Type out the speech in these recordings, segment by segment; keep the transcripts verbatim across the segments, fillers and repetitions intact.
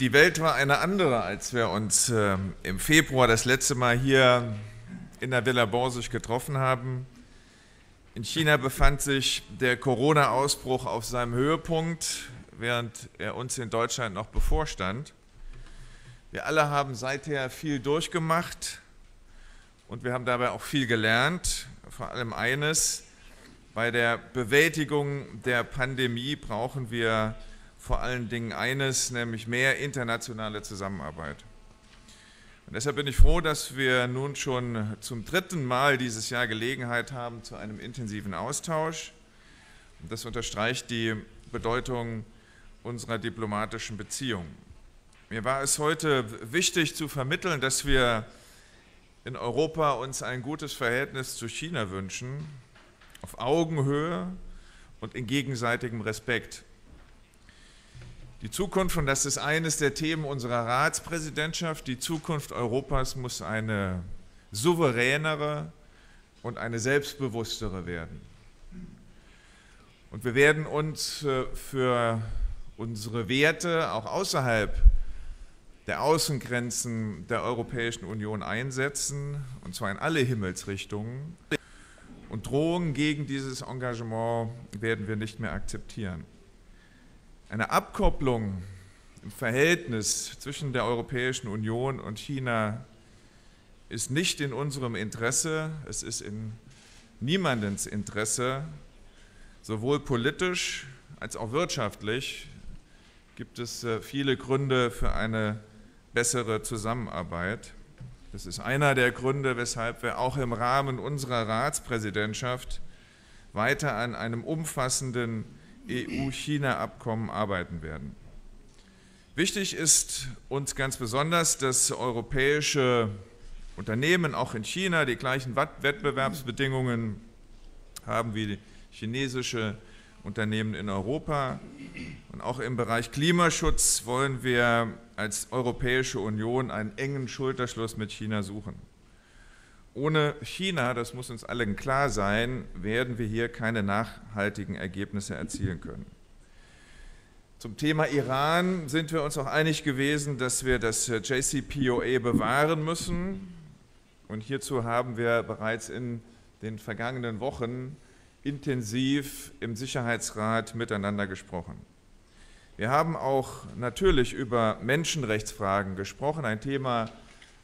Die Welt war eine andere, als wir uns äh, im Februar das letzte Mal hier in der Villa Borsig getroffen haben. In China befand sich der Corona-Ausbruch auf seinem Höhepunkt, während er uns in Deutschland noch bevorstand. Wir alle haben seither viel durchgemacht und wir haben dabei auch viel gelernt. Vor allem eines: Bei der Bewältigung der Pandemie brauchen wir vor allen Dingen eines, nämlich mehr internationale Zusammenarbeit. Und deshalb bin ich froh, dass wir nun schon zum dritten Mal dieses Jahr Gelegenheit haben zu einem intensiven Austausch. Und das unterstreicht die Bedeutung unserer diplomatischen Beziehungen. Mir war es heute wichtig zu vermitteln, dass wir in Europa uns ein gutes Verhältnis zu China wünschen, auf Augenhöhe und in gegenseitigem Respekt. Die Zukunft, und das ist eines der Themen unserer Ratspräsidentschaft, die Zukunft Europas muss eine souveränere und eine selbstbewusstere werden. Und wir werden uns für unsere Werte auch außerhalb der Außengrenzen der Europäischen Union einsetzen, und zwar in alle Himmelsrichtungen. Und Drohungen gegen dieses Engagement werden wir nicht mehr akzeptieren. Eine Abkopplung im Verhältnis zwischen der Europäischen Union und China ist nicht in unserem Interesse, es ist in niemandens Interesse. Sowohl politisch als auch wirtschaftlich gibt es viele Gründe für eine bessere Zusammenarbeit. Das ist einer der Gründe, weshalb wir auch im Rahmen unserer Ratspräsidentschaft weiter an einem umfassenden E U-China-Abkommen arbeiten werden. Wichtig ist uns ganz besonders, dass europäische Unternehmen auch in China die gleichen Wettbewerbsbedingungen haben wie chinesische Unternehmen in Europa. Und auch im Bereich Klimaschutz wollen wir als Europäische Union einen engen Schulterschluss mit China suchen. Ohne China, das muss uns allen klar sein, werden wir hier keine nachhaltigen Ergebnisse erzielen können. Zum Thema Iran sind wir uns auch einig gewesen, dass wir das J C P O A bewahren müssen. Und hierzu haben wir bereits in den vergangenen Wochen intensiv im Sicherheitsrat miteinander gesprochen. Wir haben auch natürlich über Menschenrechtsfragen gesprochen, ein Thema,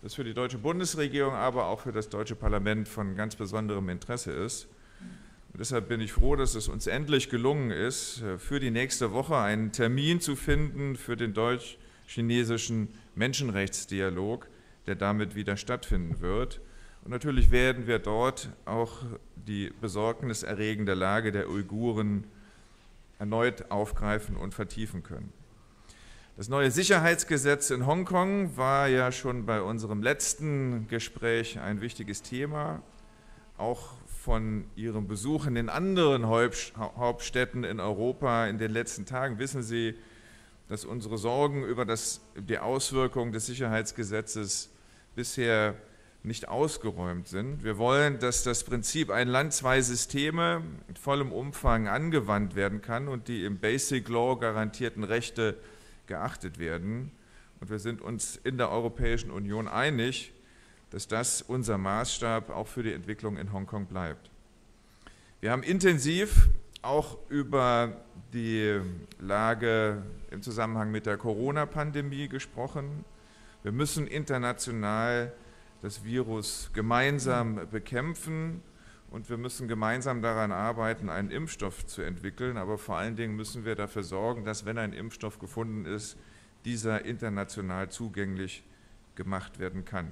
das für die deutsche Bundesregierung, aber auch für das deutsche Parlament von ganz besonderem Interesse ist. Und deshalb bin ich froh, dass es uns endlich gelungen ist, für die nächste Woche einen Termin zu finden für den deutsch-chinesischen Menschenrechtsdialog, der damit wieder stattfinden wird. Und natürlich werden wir dort auch die besorgniserregende Lage der Uiguren erneut aufgreifen und vertiefen können. Das neue Sicherheitsgesetz in Hongkong war ja schon bei unserem letzten Gespräch ein wichtiges Thema. Auch von Ihrem Besuch in den anderen Hauptstädten in Europa in den letzten Tagen wissen Sie, dass unsere Sorgen über das, die Auswirkungen des Sicherheitsgesetzes bisher nicht ausgeräumt sind. Wir wollen, dass das Prinzip ein Land, zwei Systeme in vollem Umfang angewandt werden kann und die im Basic Law garantierten Rechte geachtet werden. Und wir sind uns in der Europäischen Union einig, dass das unser Maßstab auch für die Entwicklung in Hongkong bleibt. Wir haben intensiv auch über die Lage im Zusammenhang mit der Corona-Pandemie gesprochen. Wir müssen international das Virus gemeinsam bekämpfen und wir müssen gemeinsam daran arbeiten, einen Impfstoff zu entwickeln. Aber vor allen Dingen müssen wir dafür sorgen, dass, wenn ein Impfstoff gefunden ist, dieser international zugänglich gemacht werden kann.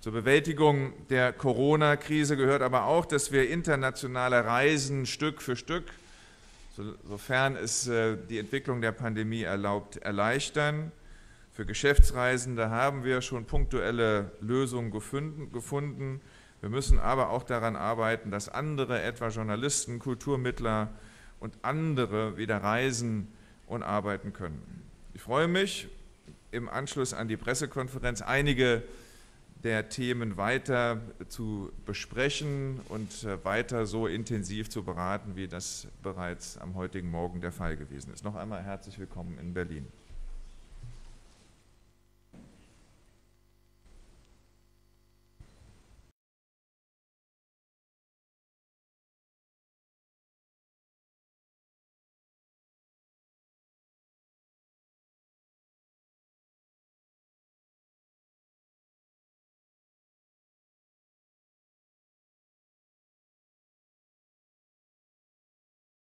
Zur Bewältigung der Corona-Krise gehört aber auch, dass wir internationale Reisen Stück für Stück, sofern es die Entwicklung der Pandemie erlaubt, erleichtern. Für Geschäftsreisende haben wir schon punktuelle Lösungen gefunden. Wir müssen aber auch daran arbeiten, dass andere, etwa Journalisten, Kulturmittler und andere, wieder reisen und arbeiten können. Ich freue mich, im Anschluss an die Pressekonferenz einige der Themen weiter zu besprechen und weiter so intensiv zu beraten, wie das bereits am heutigen Morgen der Fall gewesen ist. Noch einmal herzlich willkommen in Berlin.